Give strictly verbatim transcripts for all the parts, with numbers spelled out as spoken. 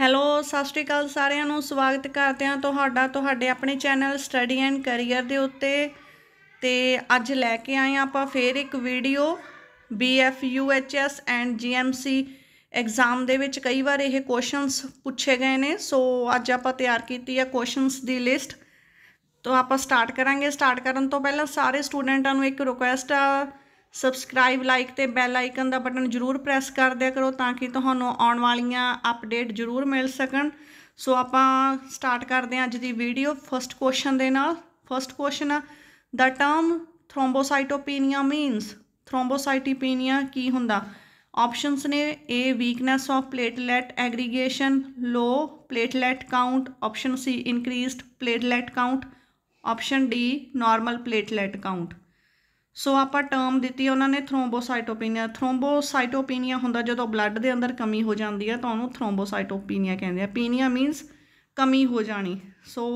Hello ਸਤਿ ਸ਼੍ਰੀ ਅਕਾਲ ਸਾਰਿਆਂ ਨੂੰ ਸਵਾਗਤ ਕਰਦੇ ਹਾਂ ਤੁਹਾਡਾ ਤੁਹਾਡੇ ਆਪਣੇ ਚੈਨਲ ਸਟੱਡੀ ਐਂਡ ਕੈਰੀਅਰ ਦੇ ਉੱਤੇ। ਤੇ ਅੱਜ ਲੈ ਕੇ ਆਏ ਆਪਾਂ ਫੇਰ ਇੱਕ video B F U H S and G M C exam ਦੇ ਵਿੱਚ ਕਈ ਵਾਰ ਇਹ ਕੁਐਸਚਨਸ ਪੁੱਛੇ ਗਏ ਨੇ। ਸੋ ਅੱਜ ਆਪਾਂ ਤਿਆਰ ਕੀਤੀ ਹੈ ਕੁਐਸਚਨਸ ਦੀ ਲਿਸਟ। तो आप स्टार्ट करांगे। स्टार्ट करन तो पहले सारे स्टूडेंटां नूं एक रिक्वेस्ट आ, सबसक्राइब लाइक तो बैल आइकन का बटन जरूर प्रैस कर दिया करो ताकि तुहानूं आउण वालियां अपडेट जरूर मिल सकन। सो आप स्टार्ट करते हैं अज दी वीडियो फस्ट क्वेश्चन दे नाल। First question the term thrombocytopenia means thrombocytopenia की हुंदा। ऑप्शनस ने A weakness of platelet aggregation, low platelet count, option C increased platelet count, option D normal platelet count. So आप टर्म दी उन्होंने thrombocytopenia. Thrombocytopenia होंदा जो blood के अंदर कमी हो जाती है तो उन्होंने थ्रोंबोसाइटोपीनिया कहते हैं। पीनिया मीनस कमी हो जानी। सो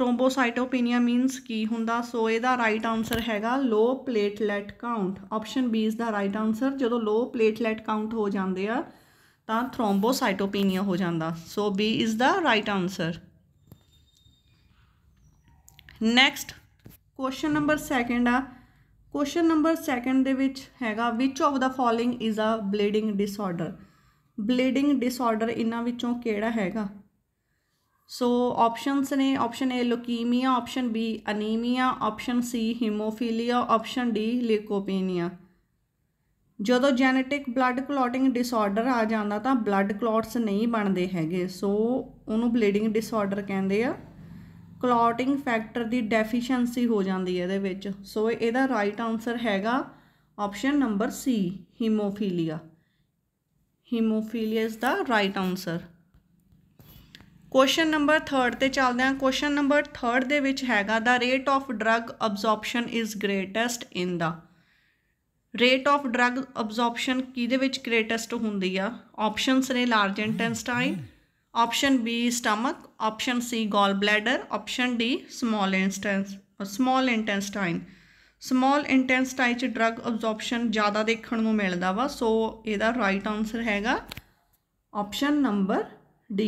थ्रोंबोसाइटोपीनिया मीनस की होंदा। सो इसका राइट आंसर हैगा low platelet count. Option B is the right answer. जो लो प्लेटलैट काउंट हो जाते हैं तो थ्रोंबोसाइटोपीनिया हो जाता। So B is the right answer. Next question number second आ। क्वेश्चन नंबर सैकेंड दे विच हैगा which of the following is a bleeding disorder. Bleeding disorder इन्हां विचों केड़ा हैगा। सो ऑप्शनस ने option A leukaemia, option B anaemia, option C haemophilia, option D leukopenia. जदों जैनेटिक ब्लड क्लॉटिंग डिसऑर्डर आ जांदा तां ब्लड क्लॉट्स नहीं बनदे हैगे। सो उहनूं ब्लीडिंग डिसऑर्डर कहिंदे आ। क्लॉटिंग फैक्टर की डेफिशिएंसी हो जाती है ये। सो इसका राइट आंसर हैगा option number C haemophilia. Haemophilia is the right answer. Question number third ते चलते हैं। क्वेश्चन नंबर थर्ड दे विच हैगा the rate of drug absorption is greatest in the. Rate of drug absorption किहदे विच ग्रेटेस्ट हुंदी आ। ऑप्शनस ने large intestine, option B stomach, option C gall bladder, option D small intense small intestine. Small intestine च drug absorption ज़्यादा देखने को मिलता वा। सो इसका राइट आंसर हैगा option number D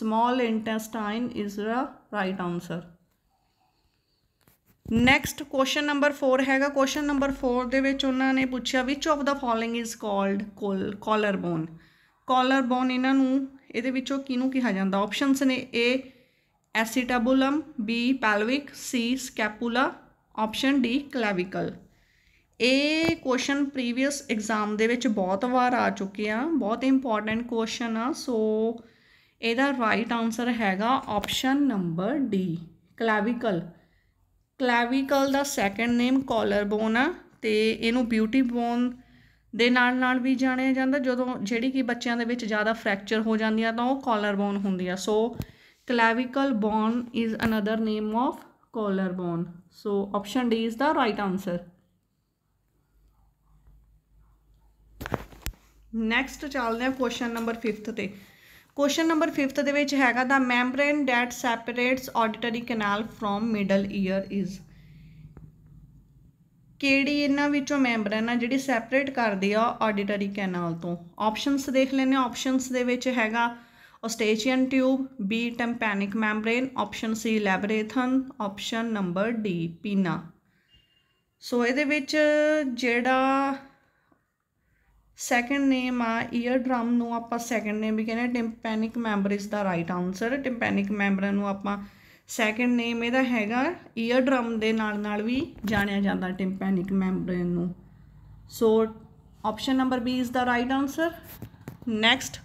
small intestine is the right answer. Next question number four हैगा। Question number four दे विच उन्होंने पूछा which of the following is called coal collarbone. Collarbone इन्होंने ਇਹਦੇ ਵਿੱਚੋਂ ਕਿਹਨੂੰ ਕਿਹਾ ਜਾਂਦਾ। ऑप्शनस ने A acetabulum, B pelvic, C scapula, option D clavicle. ਇਹ क्वेश्चन प्रीवियस एग्जाम ਦੇ ਵਿੱਚ बहुत बार आ चुके हैं। बहुत इंपॉर्टेंट क्वेश्चन आ। सो ਇਹਦਾ राइट आंसर हैगा option number D clavicle. Clavicle ਦਾ सैकेंड नेम कॉलरबोन आ ते ਇਹਨੂੰ ब्यूटी बोन दे नाल नाल भी जाने जाता। जो जी कि बच्चों के ज़्यादा फ्रैक्चर हो जाती है तो वह कॉलरबोन होंदी है। So clavicle bone is another name of collarbone. So option D is the right answer. Next चलते हैं क्वेश्चन नंबर फिफ्थ ते। क्वेश्चन नंबर फिफ्थ दे विच हैगा the membrane that separates auditory canal from middle ear is. केड़ी इन्हां विचों membrane आ जिहड़ी सैपरेट करदी आ ऑडिटरी कैनाल तो। ऑप्शनस देख लैने। ऑप्शनस दे विच हैगा Eustachian tube, B tympanic membrane, option C labyrinth, option number D pinna. So इहदे विच जिहड़ा सैकेंड नेम आ ईयर ड्रम नूं आपां सैकेंड नेम भी कहने। Tympanic membrane is the right answer. Tympanic membrane नूं आपां सैकेंड नेम यदा हैगा ईयर ड्रम के नाल नाल भी जानिया जाता टिम्पैनिक मैम्ब्रेन नूं। So option number B is the right answer. Next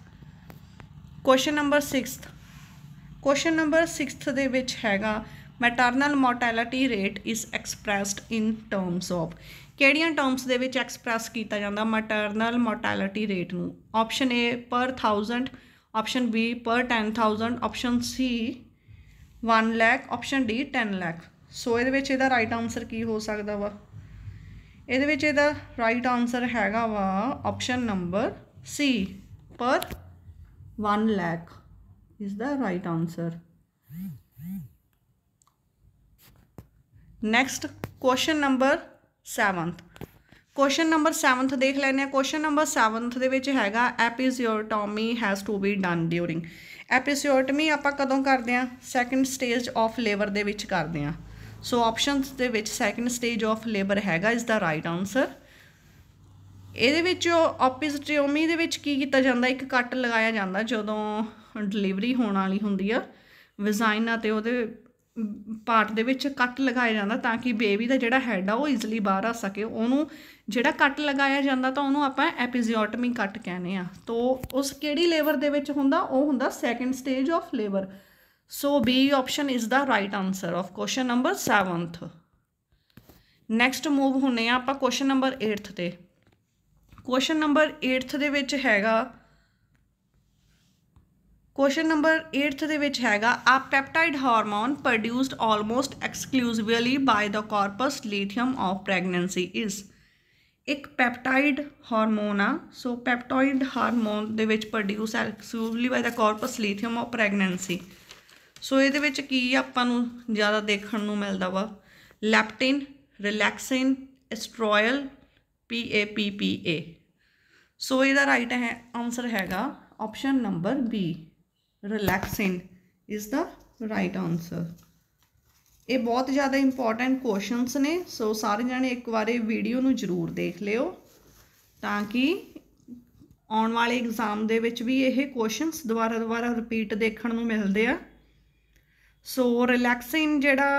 question number sixth. Question number sixth दे विच हैगा maternal mortality rate is expressed in terms of. किहड़ियां टर्म्स दे विच एक्सप्रैस किया जाता मैटरनल मोर्टैलिटी रेट नूं। Option A per thousand, option B per ten thousand, option C one lakh, option D ten lakh. So ये राइट आंसर की हो सकता वा। ये राइट आंसर हैगा वा ऑप्शन नंबर सी पर one lakh is the right answer. Next question number seventh. Question number seventh देख लेने। क्वेश्चन नंबर सैवंथ दे हैगा episiotomy has to be done during. Episiotomy आप कदों करते हैं? सैकेंड स्टेज ऑफ लेबर दे विच करते हैं। सो ऑप्शनस दे विच सैकेंड स्टेज ऑफ लेबर हैगा इज द राइट आंसर। ये एपिसियोटोमी दे विच की कीता जांदा, एक कट लगाया जाता जदों डिलीवरी होने वाली होंदी है वजाइना ते उहदे पार्ट दे विच कट लगाया जाता तां कि बेबी का जिहड़ा हैड आ वो ईजली बाहर आ सके। उहनूं जिहड़ा कट लगाया जाता तो उहनूं आपां एपिसियोटमी कट कहने आ। तो उस किहड़ी लेबर दे विच हुंदा? वो हुंदा second stage of labour. So B option is the right answer of question number seventh. Next move होने आपां क्वेश्चन नंबर एट्थ ते। क्वेश्चन नंबर एट्थ दे विच हैगा क्वेश्चन नंबर एट्थ दे विच हैगा a peptide hormone produced almost exclusively by the corpus luteum of pregnancy is. एक पैप्टाइड हारमोन आ। सो पैप्टाइड हारमोन दे विच produce exclusively by the corpus luteum of pregnancy. सो इहदे विच की आपां नूं ज़्यादा देखण नूं मिलदा वा leptin, relaxin, estriol, P A P P A. So इहदा राइट है आंसर हैगा option number B, relaxin is the right answer. ये बहुत ज़्यादा इंपॉर्टेंट क्वेश्चनस ने। सो सारे जने एक बार वीडियो नूं जरूर देख लियो ताकि आने वाले एग्जाम दे विच भी ये क्वेश्चनस दोबारा दोबारा रिपीट देखण नूं मिलदे आ। सो रिलैक्सिन जिहड़ा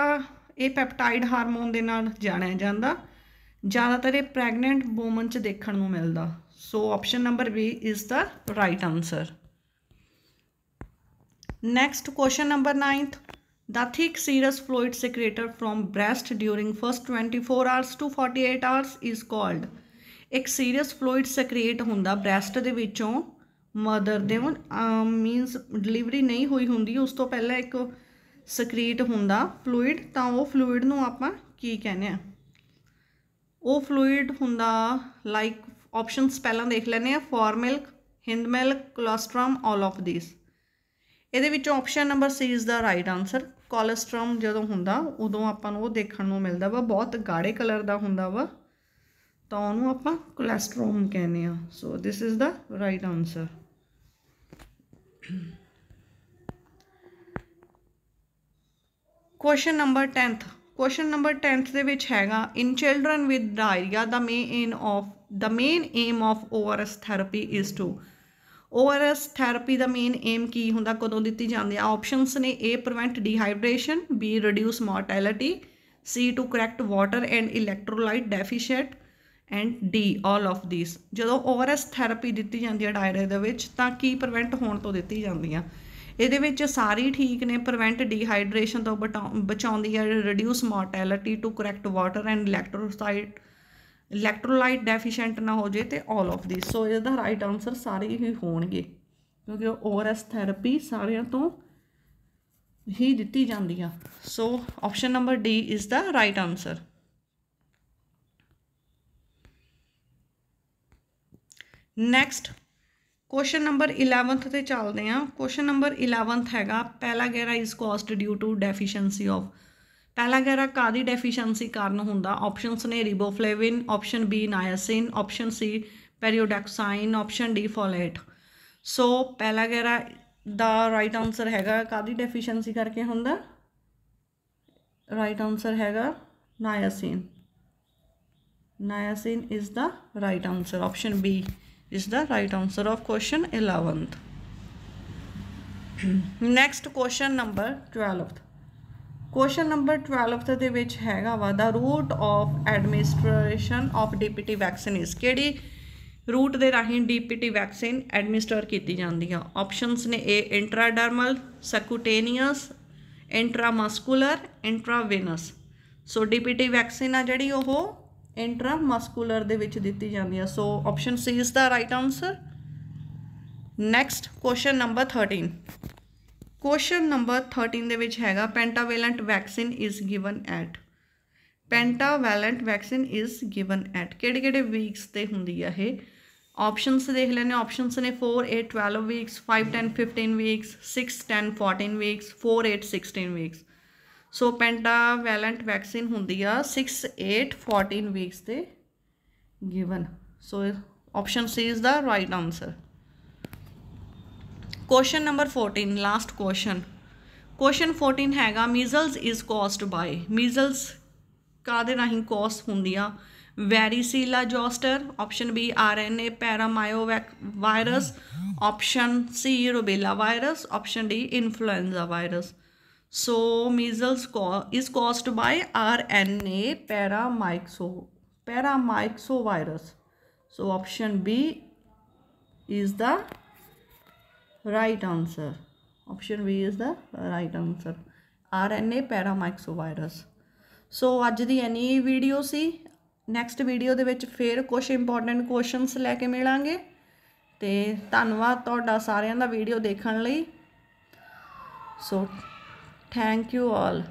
ये पैप्टाइड हारमोन दे नाल जाणिया जांदा, ज़्यादातर ये प्रैगनेंट वूमन च देखण नूं मिलदा। So option number B is the right answer. Next question number ninth the thick serous fluid secreted from breast during first twenty four hours to forty eight hours is called. एक serous fluid secrete होंदा breast दे विचों mother दे मीनस delivery नहीं हुई होंदी उस तो पहले एक सेक्रेट होंदा फ्लूइड, तो वो फ्लूइड नूं आपां की कहने आ? वो फ्लूइड होंदा लाइक ऑप्शनस पहला देख लैने आ foremilk, hind milk, colostrum, all of this. ਇਹਦੇ ਵਿੱਚੋਂ option number C is the right answer. Colostrum ਜਦੋਂ ਹੁੰਦਾ ਉਦੋਂ ਆਪਾਂ ਨੂੰ ਉਹ ਦੇਖਣ ਨੂੰ ਮਿਲਦਾ ਵਾ, ਬਹੁਤ ਗਾੜੇ ਕਲਰ ਦਾ ਹੁੰਦਾ ਵਾ ਤਾਂ ਉਹਨੂੰ ਆਪਾਂ ਕੋਲੈਸਟ੍ਰੋਮ ਕਹਿੰਦੇ ਆ। So this is the right answer. Question number tenth. Question number tenth ਦੇ ਵਿੱਚ ਹੈਗਾ in children with diarrhoea the main aim of the main aim of ORS therapy is to. O R S therapy का main aim की होंदा, कदों दी जाती है? ऑप्शनस ने A prevent dehydration, B reduce mortality, C to correct water and electrolyte deficient and D all of this. जो O R S therapy दी जाती है डायरे तो की प्रिवेंट होने तो दी जाती है? ये सारी ठीक ने, प्रिवेंट डिहाइड्रेशन तो बचा बचाती है, reduce mortality, to correct water and electrocyte electrolyte deficient ना हो जाए तो ऑल ऑफ दिस। सो इसका राइट आंसर सारे ही होंगे क्योंकि ओ आर एस थैरेपी सारे तो ही दी जाती है। So option number D is the right answer. Next question number eleventh ते चलते हैं। क्वेश्चन नंबर इलेवंथ हैगा pellagra is caused due to deficiency of. Pellagra कादी डेफिशिएंसी कारण होंदा? ऑप्शनस ने riboflavin, option B niacin, option C pyridoxine, option D folate. So pellagra दा right answer हैगा कादी डेफिशिएंसी करके होंदा? राइट आंसर हैगा niacin. Niacin is the right answer. Option B is the right answer of question eleventh. Next question number twelfth. Question number twelfth दे विच हैगा वा the route of administration of D P T vaccine is. किहड़ी route दे राहीं D P T vaccine administer की जाती है? ऑप्शनस ने A intradermal, subcutaneous, intramuscular, intravenous. So D P T vaccine आ जिहड़ी ओह इंट्रामस्कुलर दे विच दित्ती जाती है। So option C is the right answer. Next question number thirteen. Question number thirteen दे विच हैगा pentavalent vaccine is given at. Pentavalent vaccine is given at केड़े केड़े वीक्स ते हुंदी है ये? ऑप्शनस देख लैने। ऑप्शनस ने four eight twelve weeks, five ten fifteen weeks, six ten fourteen weeks, four eight sixteen weeks. So pentavalent vaccine हुंदी आ सिक्स एट फोर्टीन वीक्स ते given. So option C is the right answer. Question number fourteen, last question. Question fourteen हैगा measles is caused by, measles कादे राही cause हुंदी आ varicella zoster, option B R N A paramyxovirus, option C rubella virus, option D influenza virus. So measles is caused by R N A paramyxo paramyxo virus. So option B is the right answer. Option B is the right answer, R N A paramyxo virus. So अज दी एनी video सी, next video दे विच फिर कुछ important questions लैके मिलांगे. तो धन्नवाद तुहाडा सारिआं दा वीडियो देखण लई. So thank you all.